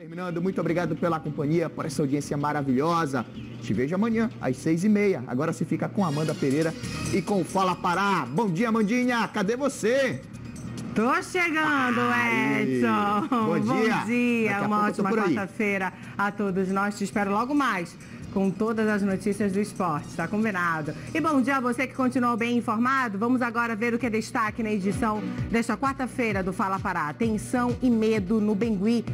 Terminando, muito obrigado pela companhia, por essa audiência maravilhosa. Te vejo amanhã, às 6h30. Agora se fica com Amanda Pereira e com Fala Pará. Bom dia, Amandinha. Cadê você? Tô chegando, Edson. Bom dia. Uma ótima quarta-feira a todos nós. Te espero logo mais com todas as notícias do esporte, tá combinado? E bom dia a você que continuou bem informado. Vamos agora ver o que é destaque na edição desta quarta-feira do Fala Pará. Tensão e medo no Bengui.